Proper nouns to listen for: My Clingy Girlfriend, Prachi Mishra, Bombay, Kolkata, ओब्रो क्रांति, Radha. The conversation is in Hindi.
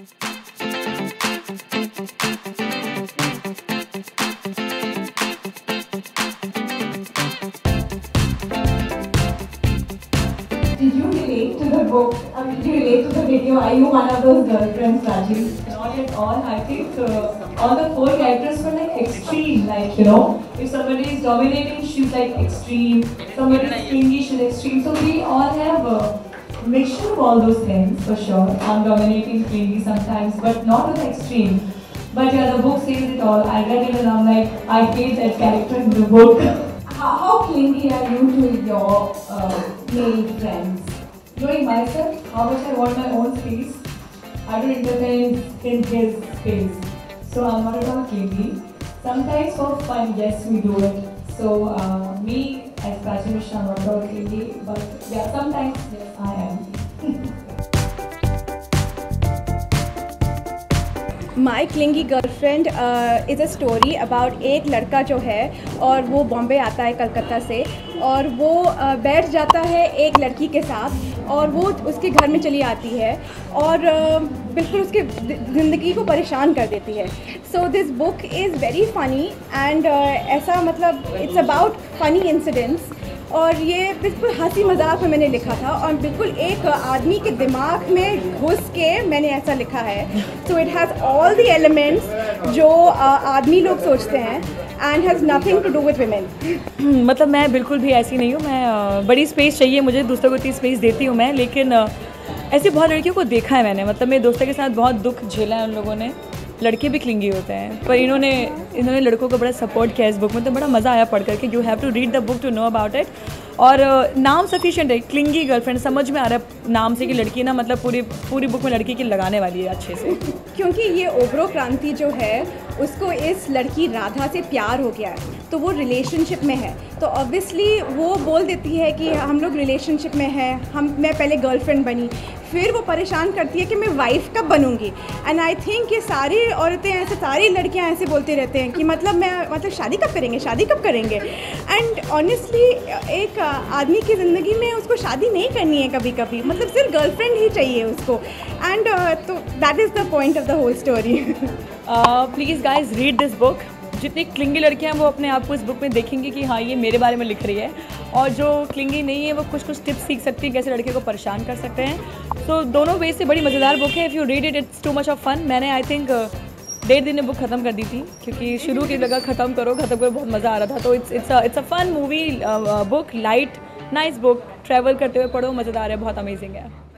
Did you relate to the book? I mean, did you relate to the video? Are you one of those girlfriends, Rajiv? Not at all. I think all the four characters were like extreme. Like, you know, if somebody is dominating, she's like extreme. Somebody is clingy, she's extreme. So we all have a mixture of all those things, for sure. I'm dominating, clingy sometimes, but not to the extreme. But yeah, the book says it all. I read it and I'm like, I hate that character in the book. How clingy are you to your male friends? Knowing myself, how much I want my own space, I don't entertain in his space. So I'm not at all clingy. Sometimes for fun, yes, we do it. So me as Prajamisha, I'm not at all clingy, but yeah, sometimes yes, I am. My Clingy Girlfriend is a story about एक लड़का जो है और वो बॉम्बे आता है कलकत्ता से और वो बैठ जाता है एक लड़की के साथ और वो उसके घर में चली आती है और बिल्कुल उसके ज़िंदगी को परेशान कर देती है। So this book is very funny and ऐसा मतलब इट्स अबाउट फ़नी इंसिडेंट्स और ये बिल्कुल हंसी मजाक में मैंने लिखा था और बिल्कुल एक आदमी के दिमाग में घुस के मैंने ऐसा लिखा है। So it has all the elements जो आदमी लोग सोचते हैं and has nothing to do with women. मतलब मैं बिल्कुल भी ऐसी नहीं हूँ। मैं बड़ी स्पेस चाहिए मुझे, दूसरों को इतनी स्पेस देती हूँ मैं, लेकिन ऐसी बहुत लड़कियों को देखा है मैंने। मतलब मेरे दोस्तों के साथ बहुत दुख झेला है उन लोगों ने। लड़के भी क्लिंगी होते हैं पर इन्होंने लड़कों को बड़ा सपोर्ट किया इस बुक में, तो बड़ा मज़ा आया पढ़ करके। You have to read the book to know about it. और नाम सफिशिएंट है, क्लिंगी गर्लफ्रेंड, समझ में आ रहा है नाम से कि लड़की ना मतलब पूरी बुक में लड़की की लगाने वाली है अच्छे से। क्योंकि ये ओब्रो क्रांति जो है उसको इस लड़की राधा से प्यार हो गया है तो वो रिलेशनशिप में है, तो ऑब्वियसली वो बोल देती है कि हम लोग रिलेशनशिप में हैं, मैं पहले गर्लफ्रेंड बनी, फिर वो परेशान करती है कि मैं वाइफ कब बनूंगी। एंड आई थिंक ये सारी औरतें ऐसे, सारी लड़कियां ऐसे बोलते रहते हैं कि मतलब शादी कब करेंगे, शादी कब करेंगे। एंड ऑनेस्टली एक आदमी की ज़िंदगी में उसको शादी नहीं करनी है कभी कभी, मतलब सिर्फ गर्लफ्रेंड ही चाहिए उसको। एंड तो that is the point of the whole story. Please guys read this book. जितनी क्लिंगी लड़कियां वो अपने आप को इस बुक में देखेंगी कि हाँ ये मेरे बारे में लिख रही है, और जो क्लिंगी नहीं है वो कुछ कुछ टिप्स सीख सकती है कैसे लड़के को परेशान कर सकते हैं। तो दोनों वे से बड़ी मज़ेदार बुक है। If you read it it's too much of fun. मैंने आई थिंक 1.5 दिन में बुक ख़त्म कर दी थी क्योंकि शुरू की जगह ख़त्म करो बहुत मज़ा आ रहा था। तो it's a fun movie book, light nice book, travel करते हुए पढ़ो, मज़ेदार है, बहुत अमेजिंग है।